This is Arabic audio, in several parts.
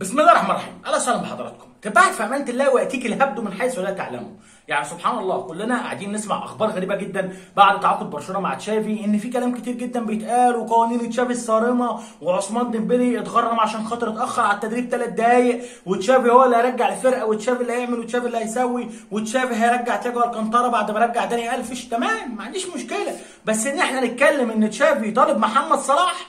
بسم الله الرحمن الرحيم، اهلا وسهلا بحضراتكم. تبعت في امانه الله وياتيك الهبد من حيث لا تعلمون. يعني سبحان الله، كلنا قاعدين نسمع اخبار غريبه جدا بعد تعاقد برشلونه مع تشافي، ان في كلام كتير جدا بيتقال وقوانين تشافي الصارمه، وعثمان ديمبلي اتغرم عشان خاطر اتاخر على التدريب 3 دقايق، وتشافي هو اللي هيرجع الفرقه، وتشافي اللي هيعمل، وتشافي اللي هيسوي، وتشافي هيرجع تياجو الكانتارا بعد ما رجع داني الفش. تمام، ما عنديش مشكله، بس ان احنا نتكلم ان تشافي طالب محمد صلاح،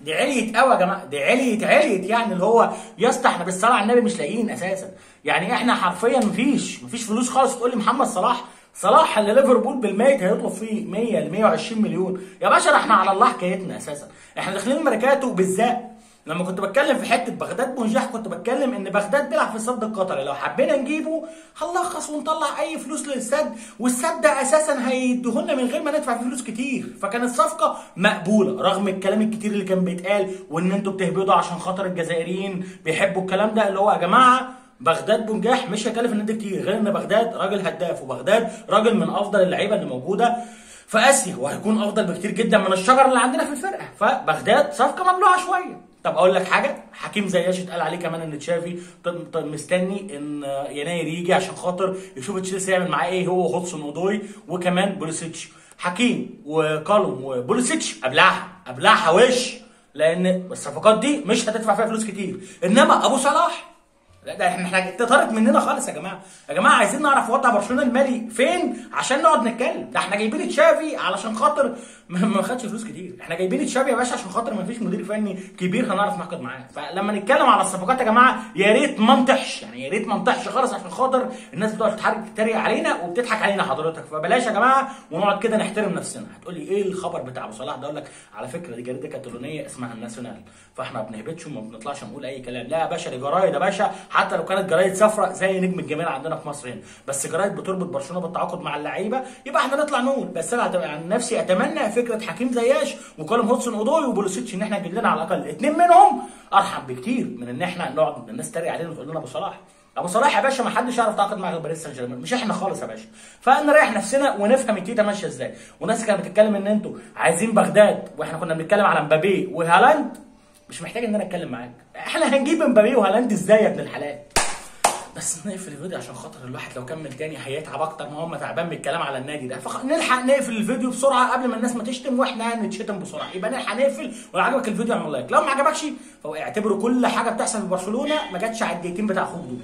دي عليت قوي يا جماعه، دي عليت يعني اللي هو يا اسطى احنا بالصلاه على النبي مش لاقيين اساسا، يعني احنا حرفيا مفيش فلوس خالص. تقول لي محمد صلاح اللي ليفربول بالميت هيطلب فيه 100 ل 120 مليون، يا باشا احنا على الله حكايتنا اساسا، احنا داخلين ميركاتو. بالذات لما كنت بتكلم في حته بغداد بونجاح، كنت بتكلم ان بغداد بيلعب في السد القطري، لو حبينا نجيبه هنلخص ونطلع اي فلوس للسد، والسد ده اساسا هيديهولنا من غير ما ندفع فيه فلوس كتير، فكانت الصفقه مقبوله رغم الكلام الكتير اللي كان بيتقال، وان انتوا بتهبدوا عشان خاطر الجزائريين بيحبوا الكلام ده. اللي هو يا جماعه بغداد بونجاح مش هيكلف النادي كتير، غير ان بغداد راجل هداف، وبغداد راجل من افضل اللعيبه اللي موجوده في اسيا، وهيكون افضل بكتير جدا من الشجر اللي عندنا في الفرقه، فبغداد صفقه مبلوعه شويه. طب اقول لك حاجه، حكيم زياش اتقال عليه كمان ان تشافي مستني ان يناير يجي عشان خاطر يشوف تشيلسي يعمل معاه ايه، هو وهودسون اودوي وكمان بوليسيتش. حكيم وكالوم وبوليسيتش قبلها وش، لان الصفقات دي مش هتدفع فيها فلوس كتير. انما ابو صلاح لا، ده احنا طارت مننا خالص يا جماعه. يا جماعه عايزين نعرف وضع برشلونه المالي فين عشان نقعد نتكلم، ده احنا جايبين تشافي علشان خاطر ما خدش فلوس كتير، احنا جايبين تشافي يا باشا عشان خاطر ما فيش مدير فني كبير هنعرف نحكي معاه. فلما نتكلم على الصفقات يا جماعه يا ريت ما نطحش، يعني يا ريت ما نطحش خالص عشان خاطر الناس بتقعد تتريق علينا وبتضحك علينا حضرتك، فبلاش يا جماعه ونقعد كده نحترم نفسنا. هتقول لي ايه الخبر بتاع ابو صلاح ده؟ اقول لك على فكره دي جريده كاتالونيه اسمها الناسيونال، فاحنا ما بنهبطش وما بنطلعش نقول اي كلام، لا يا باشا دي جرايد يا باشا، حتى لو كانت جرايد صفراء زي نجم الجمال عندنا في مصر هنا، بس جرايد بتربط برشلونه بالتعاقد مع اللعيبه، يبقى احنا نطلع نقول. بس انا عن نفسي اتمنى فكره حكيم زياش وكالوم هودسون اودوي وبوليسيتش ان احنا نجيب لنا على الاقل 2 منهم، ارحم بكتير من ان احنا نقعد الناس تتريق علينا وتقول لنا ابو صلاح. ابو صلاح يا باشا ما حدش يعرف يتعاقد مع باريس سان جيرمان، مش احنا خالص يا باشا، فنريح نفسنا ونفهم التيتا ماشيه ازاي. وناس كانت بتتكلم ان انتوا عايزين بغداد، واحنا كنا بنتكلم على مبابي وهالاند، مش محتاج ان انا اتكلم معاك، احنا هنجيب مبابي وهالاند ازاي يا ابن الحلال؟ بس نقفل الفيديو عشان خاطر الواحد لو كمل تاني هيتعب اكتر ما هو تعبان من الكلام على النادي ده، فنلحق نقفل الفيديو بسرعه قبل ما الناس ما تشتم واحنا هنتشتم بسرعه، يبقى نلحق نقفل. ولو عجبك الفيديو اعمل لايك، لو ما عجبكش فهو اعتبره كل حاجه بتحصل في برشلونه ما جاتش على الدقيقتين بتاع خوضه.